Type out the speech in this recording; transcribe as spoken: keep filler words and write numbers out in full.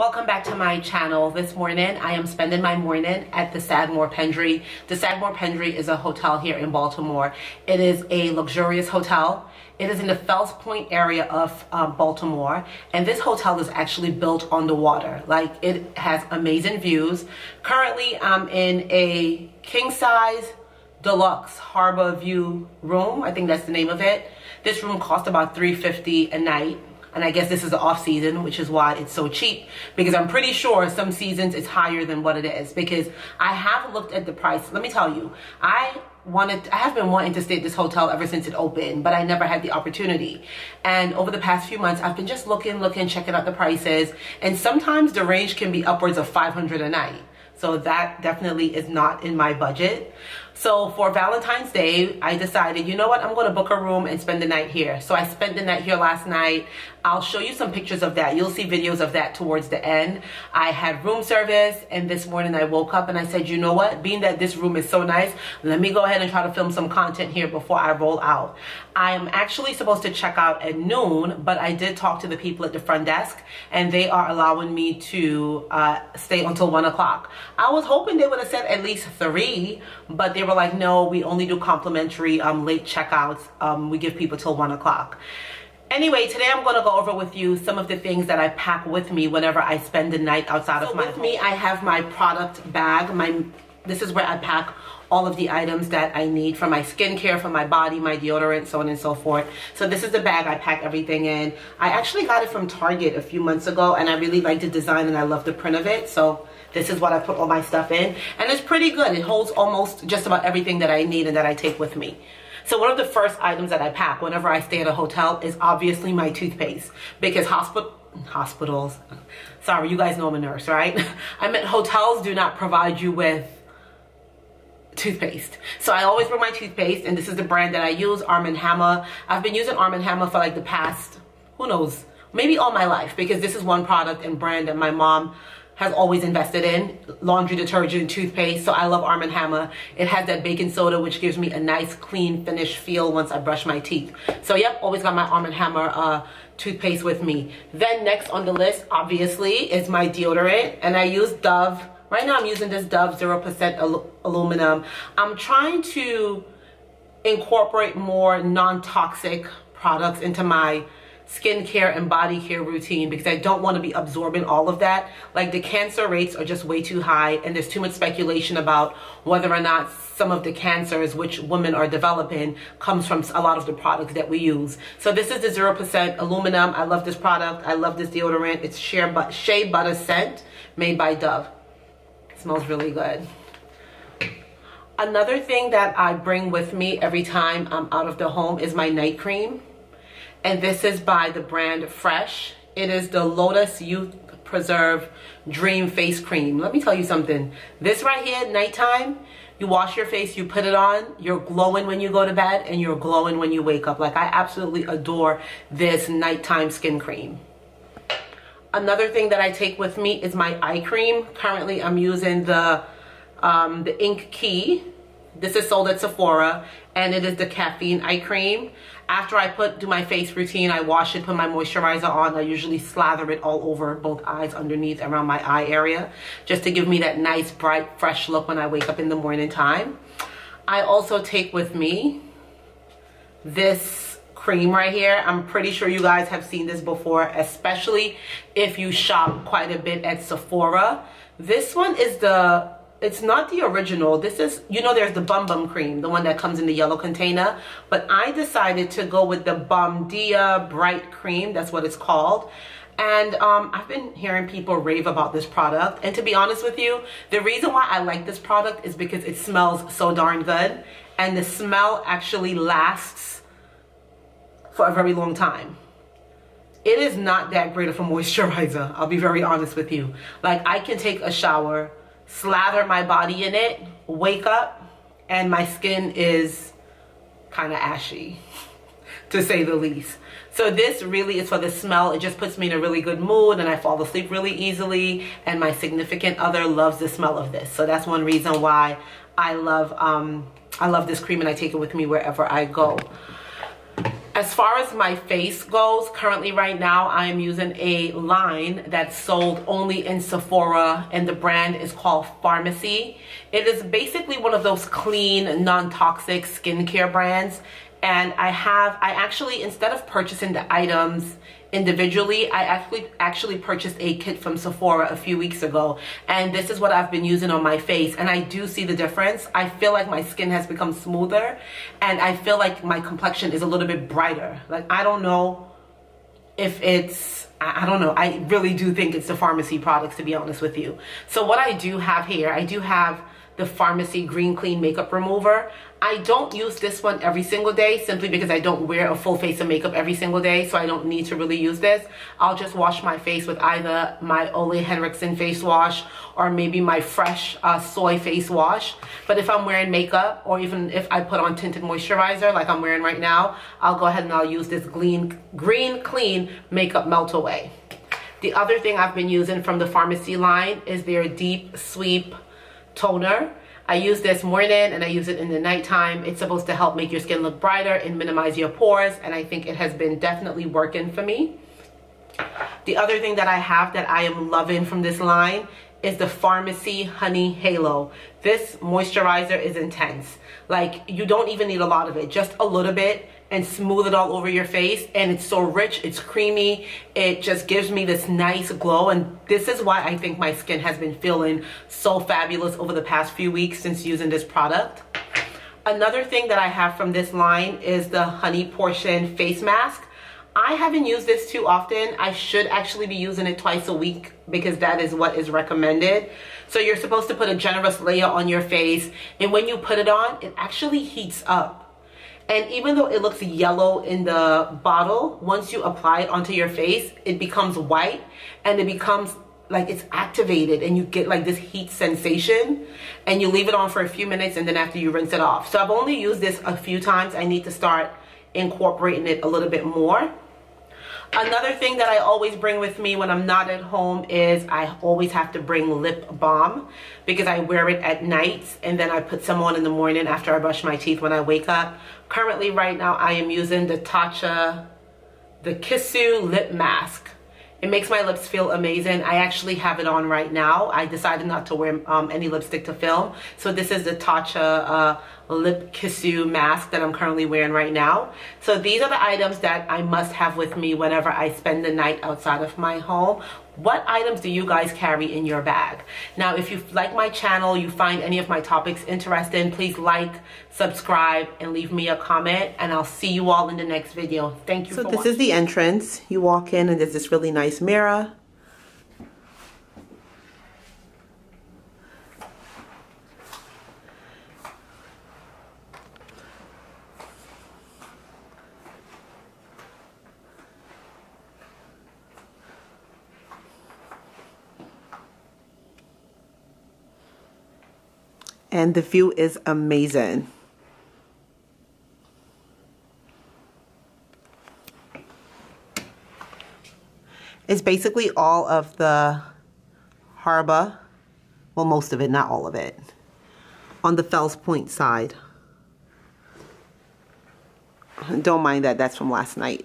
Welcome back to my channel. This morning, I am spending my morning at the Sagamore Pendry. The Sagamore Pendry is a hotel here in Baltimore. It is a luxurious hotel. It is in the Fells Point area of uh, Baltimore. And this hotel is actually built on the water. Like, it has amazing views. Currently, I'm in a king-size deluxe harbor view room. I think that's the name of it. This room costs about three hundred fifty dollars a night. And I guess this is the off season, which is why it's so cheap, because I'm pretty sure some seasons it's higher than what it is, because I have looked at the price. Let me tell you, I wanted, I have been wanting to stay at this hotel ever since it opened, but I never had the opportunity. And over the past few months, I've been just looking, looking, checking out the prices. And sometimes the range can be upwards of five hundred dollars a night. So that definitely is not in my budget. So for Valentine's Day, I decided, you know what, I'm gonna book a room and spend the night here. So I spent the night here last night. I'll show you some pictures of that. You'll see videos of that towards the end. I had room service, and this morning I woke up and I said, you know what, being that this room is so nice, let me go ahead and try to film some content here before I roll out. I am actually supposed to check out at noon, but I did talk to the people at the front desk, and they are allowing me to uh, stay until one o'clock. I was hoping they would have said at least three, but they were like, no, we only do complimentary um, late checkouts. Um, we give people till one o'clock. Anyway, today I'm gonna go over with you some of the things that I pack with me whenever I spend the night outside of my home. So with me, I have my product bag. My This is where I pack all of the items that I need for my skincare, for my body, my deodorant, so on and so forth. So this is the bag I pack everything in. I actually got it from Target a few months ago, and I really like the design and I love the print of it. So this is what I put all my stuff in. And it's pretty good. It holds almost just about everything that I need and that I take with me. So one of the first items that I pack whenever I stay at a hotel is obviously my toothpaste, because hospital hospitals, sorry, you guys know I'm a nurse, right? I meant hotels do not provide you with toothpaste. So I always bring my toothpaste, and this is the brand that I use, Arm and Hammer. I've been using Arm and Hammer for like the past, who knows, maybe all my life, because this is one product and brand that my mom has always invested in, laundry detergent, toothpaste. So I love Arm and Hammer. It has that baking soda, which gives me a nice clean finish feel once I brush my teeth. So yep, always got my Arm and Hammer uh, toothpaste with me. Then next on the list, obviously, is my deodorant, and I use Dove. Right now I'm using this Dove zero percent al aluminum. I'm trying to incorporate more non-toxic products into my skincare and body care routine, because I don't want to be absorbing all of that. Like, the cancer rates are just way too high, and there's too much speculation about whether or not some of the cancers which women are developing comes from a lot of the products that we use. So this is the zero percent aluminum. I love this product. I love this deodorant. It's Shea, but Shea Butter Scent, made by Dove. It smells really good. Another thing that I bring with me every time I'm out of the home is my night cream. And this is by the brand Fresh. It is the Lotus Youth Preserve Dream Face Cream. Let me tell you something. This right here, nighttime, you wash your face, you put it on, you're glowing when you go to bed, and you're glowing when you wake up. Like, I absolutely adore this nighttime skin cream. Another thing that I take with me is my eye cream. Currently, I'm using the, um, the InKey. This is sold at Sephora, and it is the caffeine eye cream. After I put do my face routine, I wash it, put my moisturizer on. I usually slather it all over both eyes, underneath, around my eye area, just to give me that nice, bright, fresh look when I wake up in the morning time. I also take with me this cream right here. I'm pretty sure you guys have seen this before, especially if you shop quite a bit at Sephora. This one is the... It's not the original. This is, you know, there's the Bum Bum cream, the one that comes in the yellow container. But I decided to go with the Bom Dia Bright Cream. That's what it's called. And um, I've been hearing people rave about this product. And to be honest with you, the reason why I like this product is because it smells so darn good. And the smell actually lasts for a very long time. It is not that great of a moisturizer. I'll be very honest with you. Like, I can take a shower, slather my body in it, wake up, and my skin is kind of ashy, to say the least. So this really is for the smell. It just puts me in a really good mood, and I fall asleep really easily, and my significant other loves the smell of this. So that's one reason why I love, um, I love this cream, and I take it with me wherever I go. As far as my face goes, currently right now I am using a line that's sold only in Sephora, and the brand is called Pharmacy. It is basically one of those clean, non-toxic skincare brands, and I have, I actually, instead of purchasing the items individually, I actually actually purchased a kit from Sephora a few weeks ago, and this is what I've been using on my face, and I do see the difference. I feel like my skin has become smoother, and I feel like my complexion is a little bit brighter. Like, I don't know if it's, I don't know, I really do think it's the Pharmacy products, to be honest with you. So what I do have here, I do have the Pharmacy Green Clean Makeup Remover. I don't use this one every single day simply because I don't wear a full face of makeup every single day, so I don't need to really use this. I'll just wash my face with either my Ole Henriksen face wash or maybe my Fresh uh, soy face wash. But if I'm wearing makeup, or even if I put on tinted moisturizer like I'm wearing right now, I'll go ahead and I'll use this Green, green Clean Makeup Melt Away. The other thing I've been using from the Pharmacy line is their Deep Sweep Toner. I use this morning and I use it in the nighttime. It's supposed to help make your skin look brighter and minimize your pores, and I think it has been definitely working for me. The other thing that I have that I am loving from this line is the Pharmacy Honey Halo. This moisturizer is intense. Like, you don't even need a lot of it, just a little bit, and smooth it all over your face, and it's so rich, it's creamy, it just gives me this nice glow, and this is why I think my skin has been feeling so fabulous over the past few weeks since using this product. Another thing that I have from this line is the Honey Portion Face Mask. I haven't used this too often. I should actually be using it twice a week because that is what is recommended. So you're supposed to put a generous layer on your face, and when you put it on, it actually heats up. And even though it looks yellow in the bottle, once you apply it onto your face, it becomes white, and it becomes like it's activated, and you get like this heat sensation, and you leave it on for a few minutes, and then after you rinse it off. So I've only used this a few times. I need to start incorporating it a little bit more. Another thing that I always bring with me when I'm not at home is I always have to bring lip balm, because I wear it at night and then I put some on in the morning after I brush my teeth when I wake up. Currently right now I am using the Tatcha, the Kissu lip mask. It makes my lips feel amazing. I actually have it on right now. I decided not to wear um, any lipstick to film. So this is the Tatcha uh, Lip Kissu mask that I'm currently wearing right now. So these are the items that I must have with me whenever I spend the night outside of my home. What items do you guys carry in your bag? Now, if you like my channel, you find any of my topics interesting, please like, subscribe, and leave me a comment, and I'll see you all in the next video. Thank you for watching. So this is the entrance. You walk in and there's this really nice mirror. And the view is amazing. It's basically all of the harbor, well, most of it, not all of it, on the Fells Point side. Don't mind that, that's from last night.